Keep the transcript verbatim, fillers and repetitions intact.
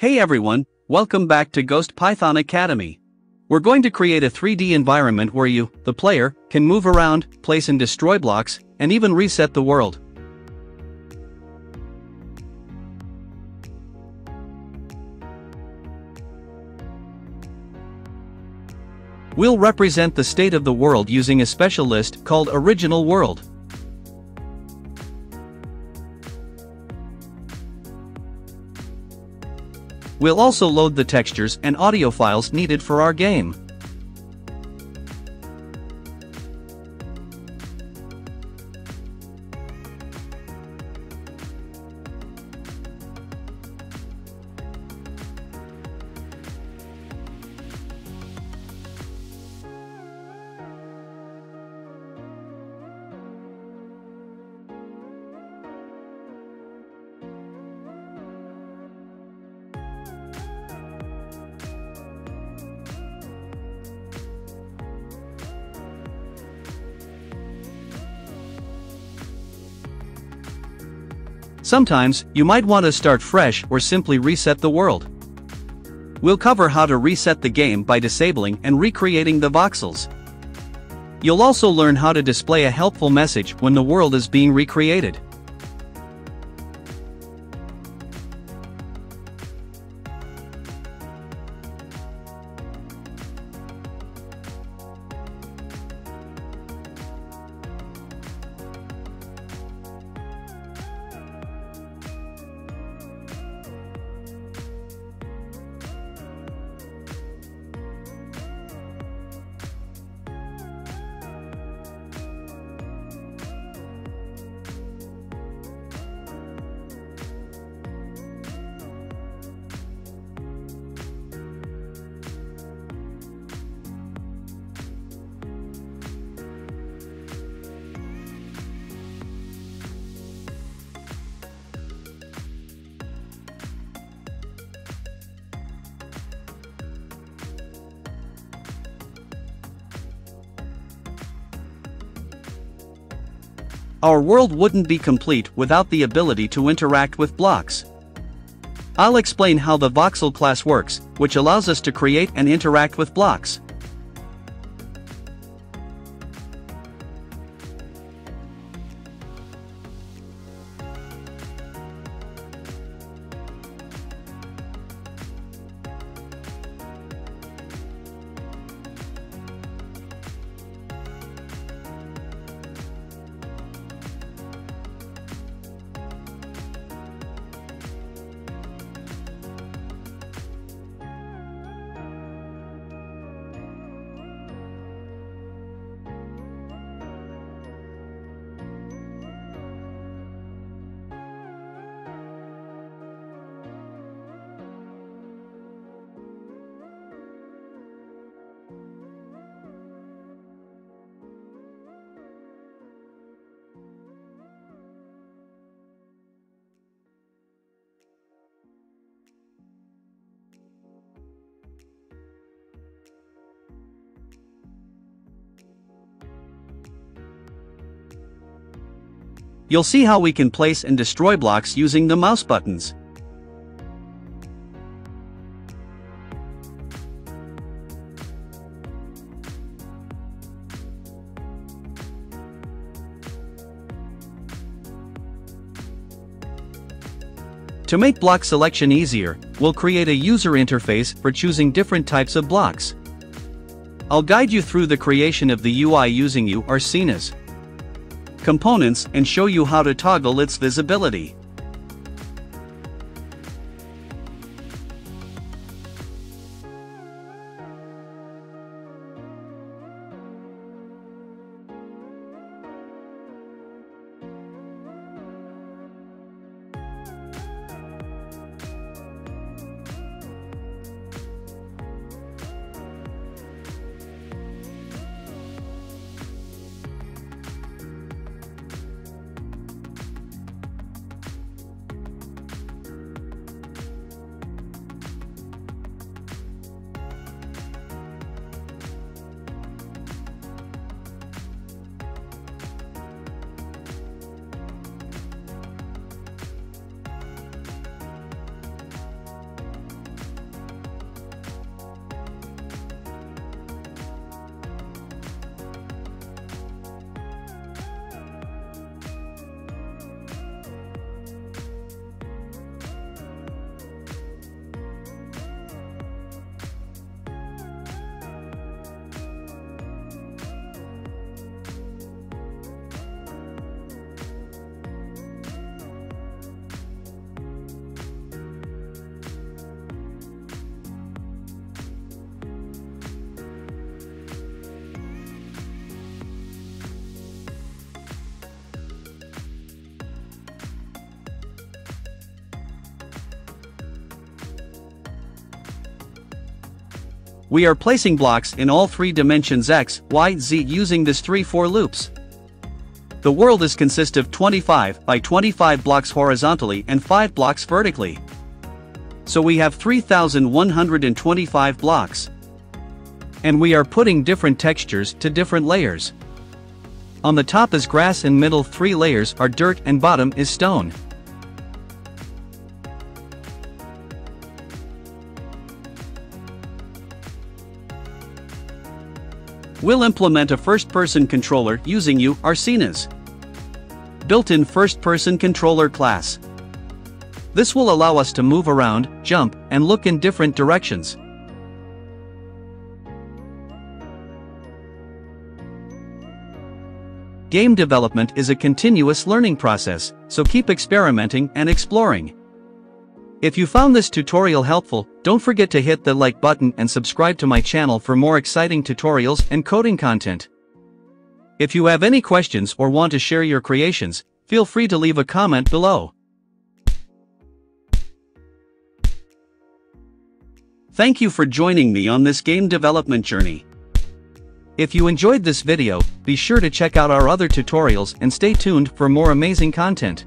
Hey everyone, welcome back to Ghost Python Academy. We're going to create a three D environment where you, the player, can move around, place and destroy blocks, and even reset the world. We'll represent the state of the world using a special list called Original World. We'll also load the textures and audio files needed for our game. Sometimes, you might want to start fresh or simply reset the world. We'll cover how to reset the game by disabling and recreating the voxels. You'll also learn how to display a helpful message when the world is being recreated. Our world wouldn't be complete without the ability to interact with blocks. I'll explain how the Voxel class works, which allows us to create and interact with blocks. You'll see how we can place and destroy blocks using the mouse buttons. To make block selection easier, we'll create a user interface for choosing different types of blocks. I'll guide you through the creation of the U I using Ursina's components and show you how to toggle its visibility. We are placing blocks in all three dimensions x, y, z using this three four loops. The world is consist of twenty-five by twenty-five blocks horizontally and five blocks vertically. So we have three thousand one hundred twenty-five blocks. And we are putting different textures to different layers. On the top is grass and middle three layers are dirt and bottom is stone. We'll implement a first-person controller using Ursina's built-in first-person controller class. This will allow us to move around, jump, and look in different directions. Game development is a continuous learning process, so keep experimenting and exploring. If you found this tutorial helpful, don't forget to hit the like button and subscribe to my channel for more exciting tutorials and coding content. If you have any questions or want to share your creations, feel free to leave a comment below. Thank you for joining me on this game development journey. If you enjoyed this video, be sure to check out our other tutorials and stay tuned for more amazing content.